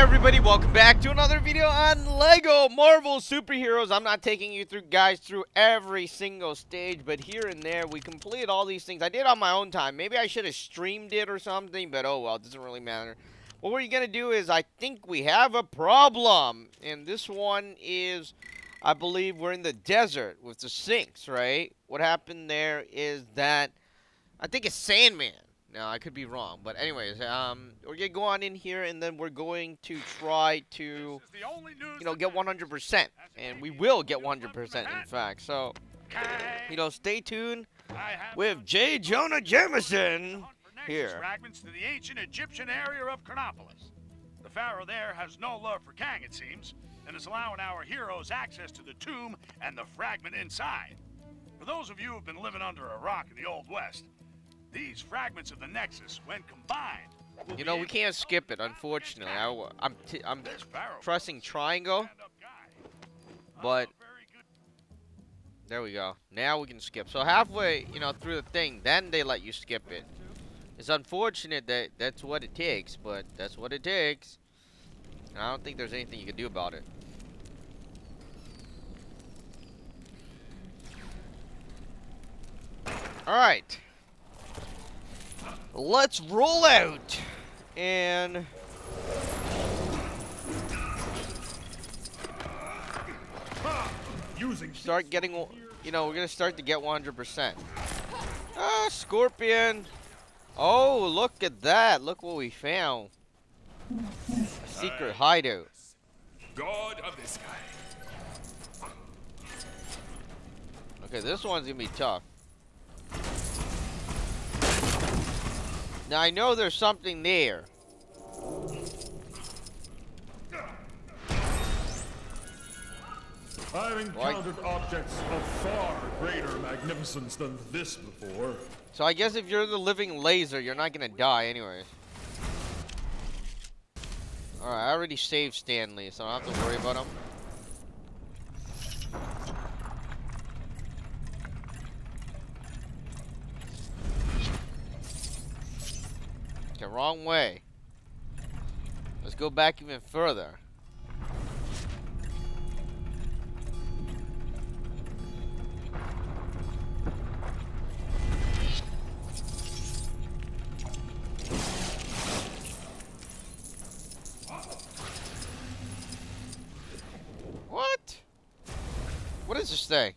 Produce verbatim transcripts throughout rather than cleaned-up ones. everybody, welcome back to another video on LEGO Marvel Superheroes. I'm not taking you through, guys, through every single stage, but here and there, we complete all these things. I did on my own time. Maybe I should have streamed it or something, but oh well, it doesn't really matter. What we're going to do is, I think we have a problem, and this one is, I believe we're in the desert with the Sphinx, right? What happened there is that, I think it's Sandman. No, I could be wrong, but anyways, um, we're gonna go on in here, and then we're going to try to, you know, get one hundred percent, and we will get one hundred percent, in fact. So, you know, stay tuned with J. Jonah Jameson here. Fragments to the ancient Egyptian area of Karnopolis. The pharaoh there has no love for Kang, it seems, and is allowing our heroes access to the tomb and the fragment inside. For those of you who've been living under a rock in the Old West, these fragments of the Nexus, when combined... You know, we can't skip it, unfortunately. I, I'm, t I'm pressing triangle, but... There we go. Now we can skip. So halfway, you know, through the thing, then they let you skip it. It's unfortunate that that's what it takes, but that's what it takes. And I don't think there's anything you can do about it. Alright. Let's roll out and start getting, you know, we're going to start to get one hundred percent. Ah, Scorpion. Oh, look at that. Look what we found. A secret hideout. God of the sky. Okay, this one's going to be tough. Now, I know there's something there. I've encountered like. objects of far greater magnificence than this before. So I guess if you're the living laser, you're not gonna die anyways. Alright, I already saved Stanley, so I don't have to worry about him. Wrong way. Let's go back even further. What? What is this thing?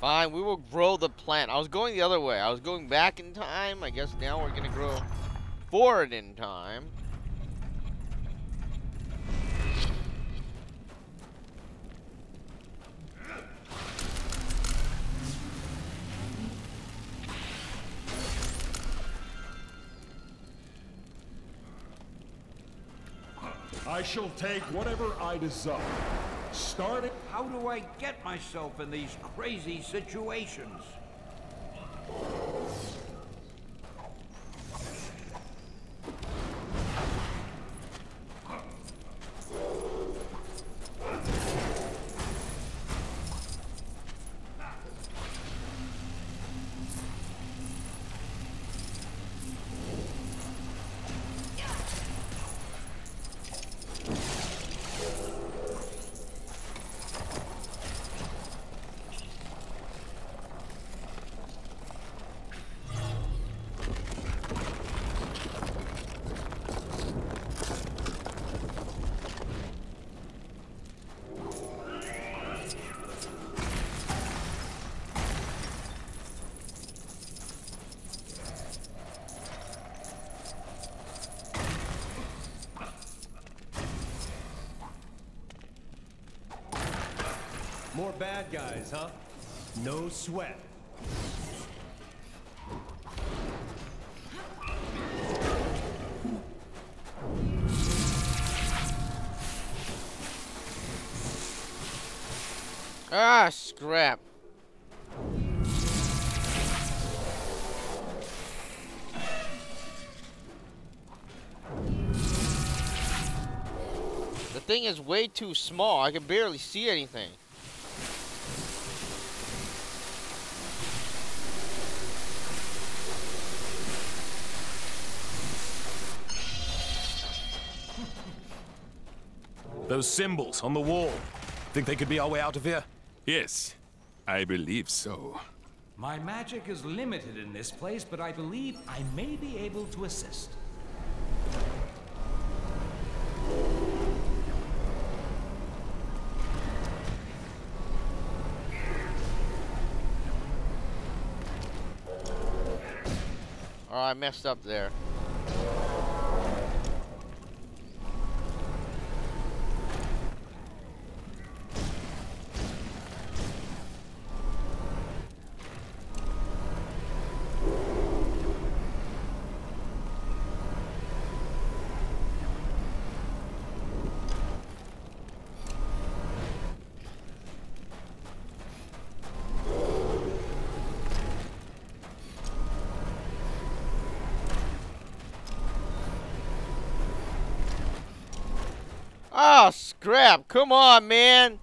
Fine, we will grow the plant. I was going the other way. I was going back in time. I guess now we're gonna grow forward in time. I shall take whatever I desire. Started. How do I get myself in these crazy situations? More bad guys, huh? No sweat. Ah, scrap. The thing is way too small. I can barely see anything. Those symbols on the wall. Think they could be our way out of here? Yes, I believe so. My magic is limited in this place, but I believe I may be able to assist. Oh, I messed up there. Oh, scrap. Come on, man.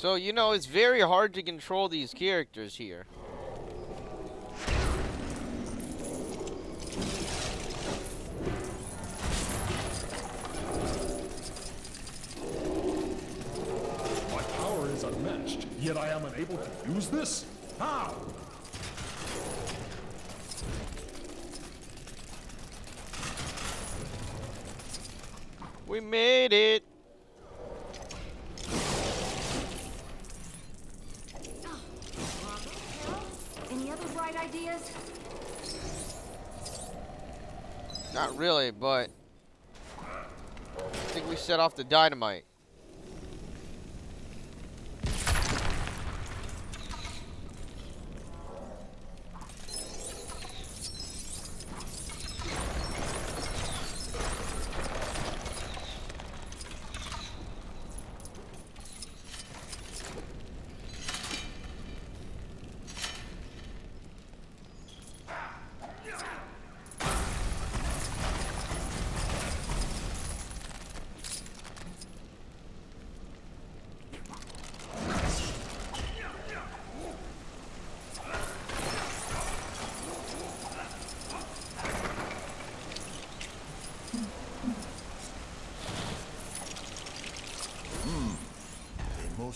So, you know, it's very hard to control these characters here. My power is unmatched, yet I am unable to use this? How? We made it. Not really, but I think we set off the dynamite.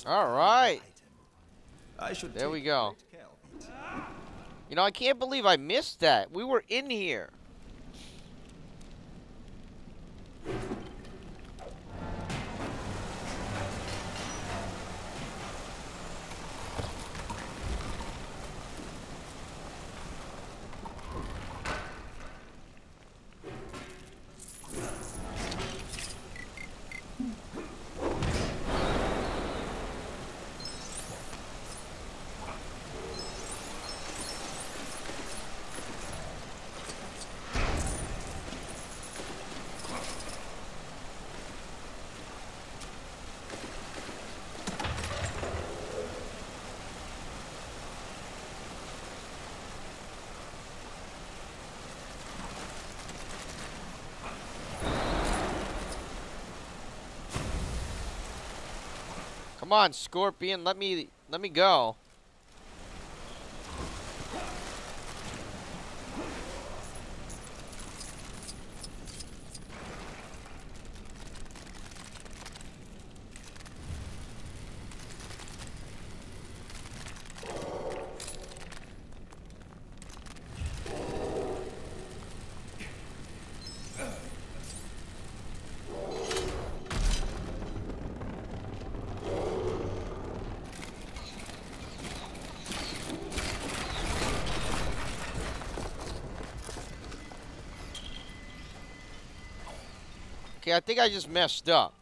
All right. I should there we go. You know, I can't believe I missed that. We were in here. Come on, Scorpion, let me let me go. Okay, I think I just messed up.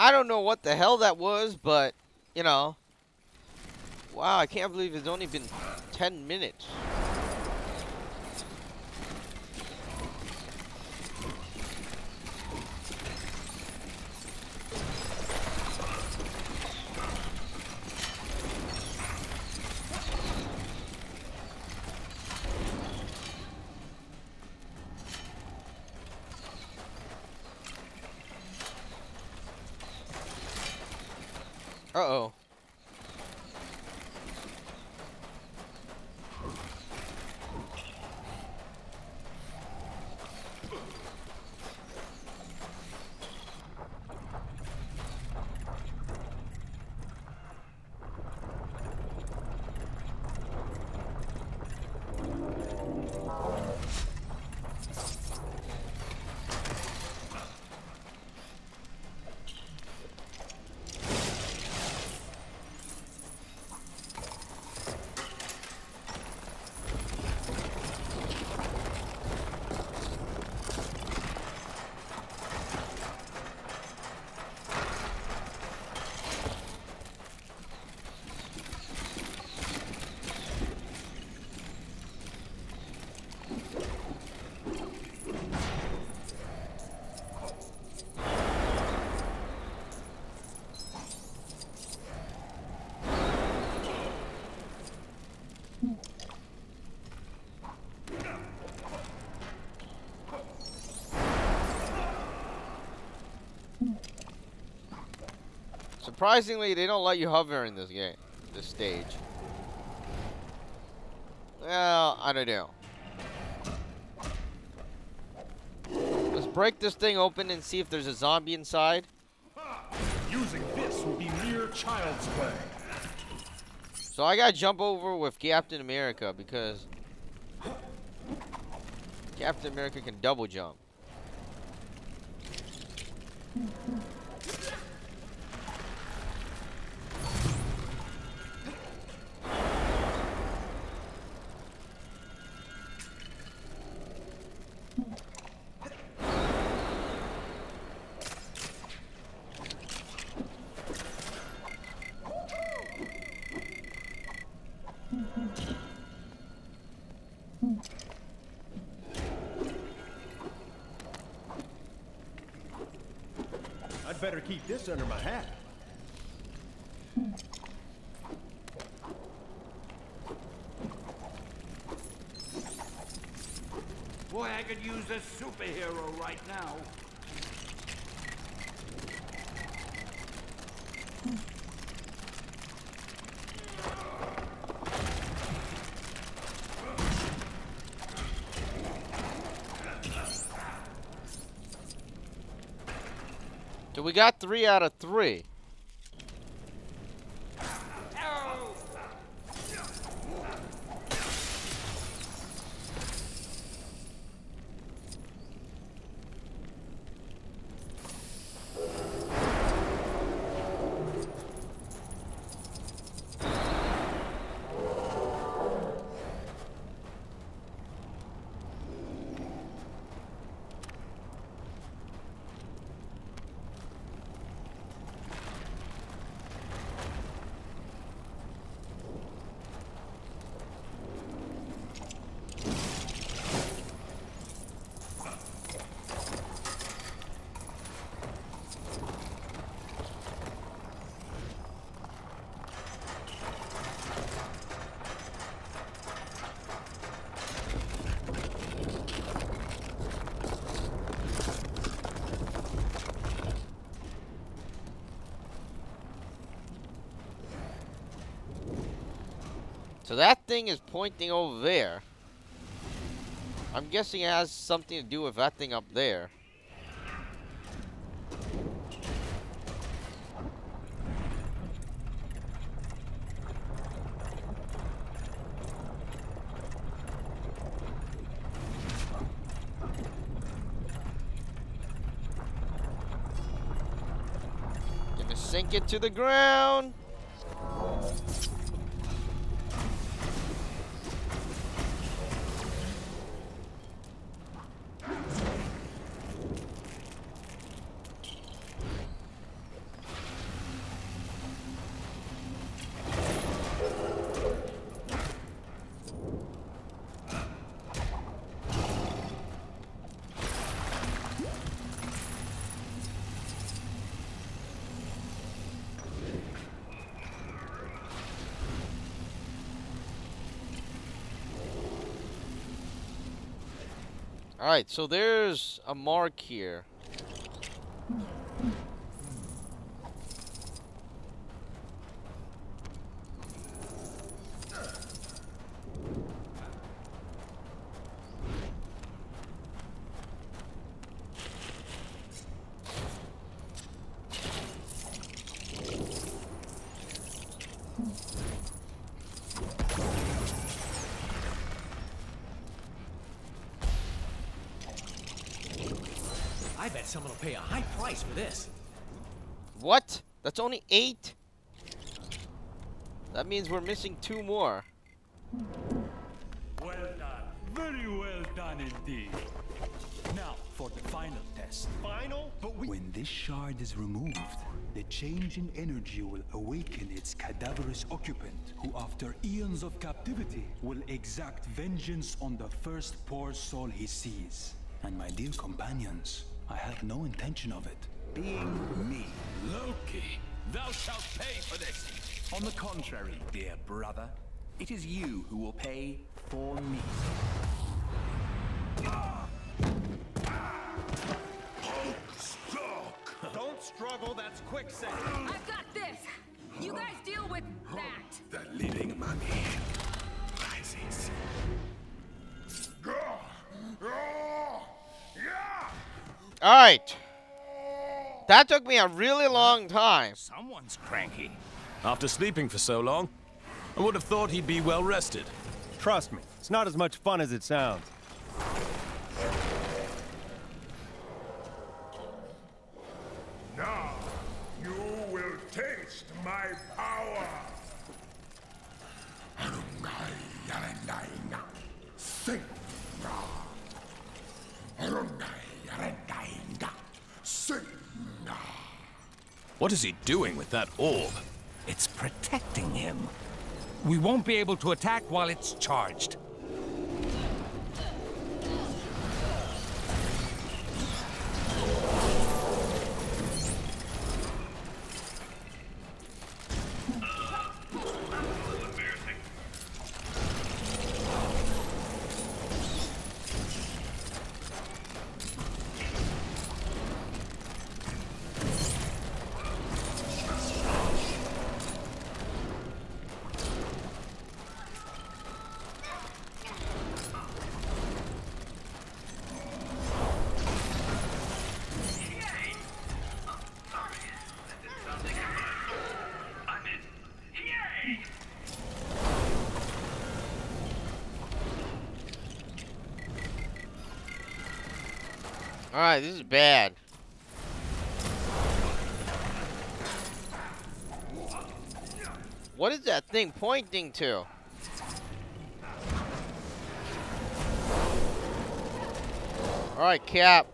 I don't know what the hell that was, but, you know, wow, I can't believe it's only been ten minutes. Uh-oh. Surprisingly, they don't let you hover in this game, this stage. Well, I don't know. Let's break this thing open and see if there's a zombie inside. Using this will be mere child's play. So I gotta jump over with Captain America because Captain America can double jump. Better keep this under my hat. Boy, I could use a superhero right now. So we got three out of three. Ow. So that thing is pointing over there. I'm guessing it has something to do with that thing up there. Gonna sink it to the ground. Alright, so there's a mark here. I bet someone will pay a high price for this. What? That's only eight? That means we're missing two more. Well done. Very well done indeed. Now for the final test. Final? But we when this shard is removed, the change in energy will awaken its cadaverous occupant, who after eons of captivity will exact vengeance on the first poor soul he sees. And my dear companions, I have no intention of it. Being me, Loki, thou shalt pay for this. On the contrary, dear brother, it is you who will pay for me. Don't struggle, that's quicksand. I've got this. You guys deal with that. The living mummy rises. Alright. That took me a really long time. Someone's cranky. After sleeping for so long, I would have thought he'd be well rested. Trust me, it's not as much fun as it sounds. Now, you will taste my power. Sing. What is he doing with that orb? It's protecting him. We won't be able to attack while it's charged. Alright, this is bad. What is that thing pointing to? Alright, Cap.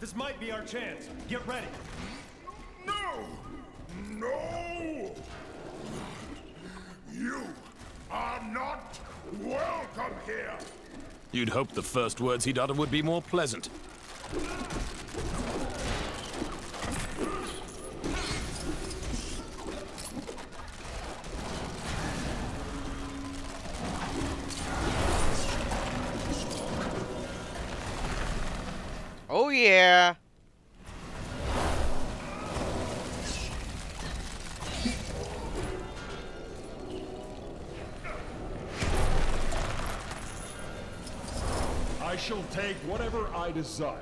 This might be our chance. Get ready. No! No! You are not welcome here! You'd hope the first words he'd utter would be more pleasant. yeah. I shall take whatever I desire.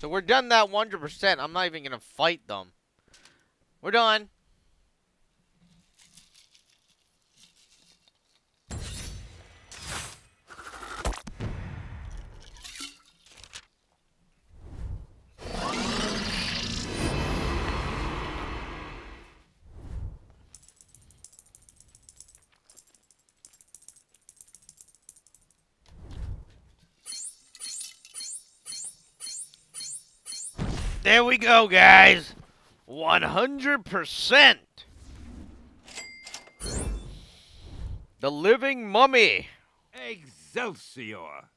So we're done that one hundred percent. I'm not even going to fight them. We're done. There we go, guys. one hundred percent. The Living Mummy. Excelsior.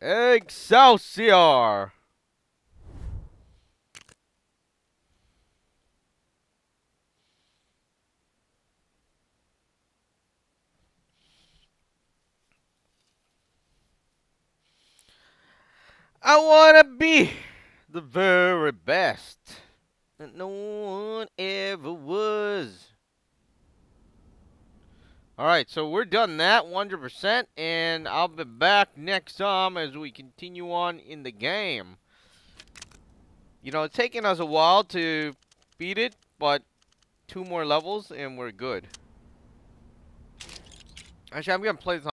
Excelsior. I wanna be the very best that no one ever was. Alright, so we're done that one hundred percent, and I'll be back next time as we continue on in the game. You know, it's taken us a while to beat it, but two more levels and we're good. Actually, I'm gonna play this